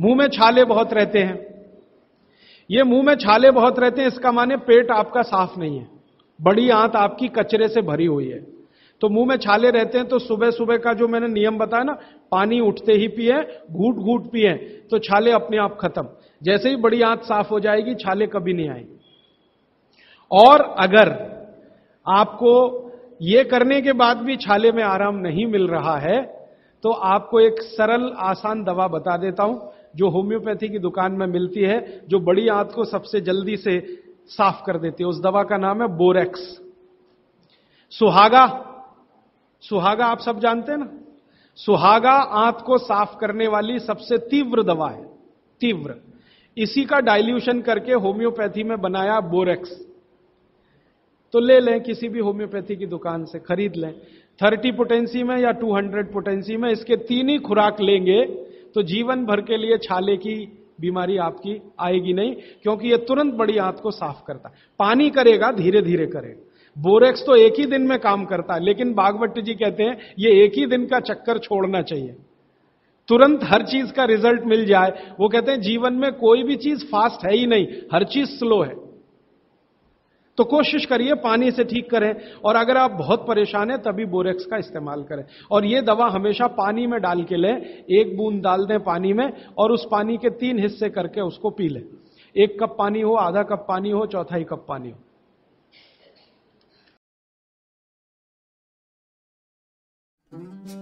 मुंह में छाले बहुत रहते हैं। ये मुंह में छाले बहुत रहते हैं इसका माने पेट आपका साफ नहीं है, बड़ी आंत आपकी कचरे से भरी हुई है। तो मुंह में छाले रहते हैं तो सुबह सुबह का जो मैंने नियम बताया ना, पानी उठते ही पिए, घूट घूट पिए, तो छाले अपने आप खत्म। जैसे ही बड़ी आंत साफ हो जाएगी छाले कभी नहीं आएंगे। और अगर आपको ये करने के बाद भी छाले में आराम नहीं मिल रहा है तो आपको एक सरल आसान दवा बता देता हूं जो होम्योपैथी की दुकान में मिलती है, जो बड़ी आंत को सबसे जल्दी से साफ कर देती है। उस दवा का नाम है बोरेक्स। सुहागा, सुहागा आप सब जानते हैं ना, सुहागा आंत को साफ करने वाली सबसे तीव्र दवा है, तीव्र। इसी का डाइल्यूशन करके होम्योपैथी में बनाया बोरेक्स। तो ले लें किसी भी होम्योपैथी की दुकान से, खरीद लें 30 पोटेंसी में या 200 पोटेंसी में। इसके 3 ही खुराक लेंगे तो जीवन भर के लिए छाले की बीमारी आपकी आएगी नहीं, क्योंकि ये तुरंत बड़ी आंत को साफ करता है। पानी करेगा, धीरे धीरे करेगा। बोरेक्स तो एक ही दिन में काम करता है, लेकिन भागवत जी कहते हैं ये एक ही दिन का चक्कर छोड़ना चाहिए। तुरंत हर चीज का रिजल्ट मिल जाए। वो कहते हैं जीवन में कोई भी चीज फास्ट है ही नहीं, हर चीज स्लो है। तो कोशिश करिए पानी से ठीक करें, और अगर आप बहुत परेशान हैं तभी बोरेक्स का इस्तेमाल करें। और यह दवा हमेशा पानी में डाल के लें, एक बूंद डाल दें पानी में और उस पानी के 3 हिस्से करके उसको पी लें। 1 कप पानी हो, आधा कप पानी हो, चौथाई कप पानी हो।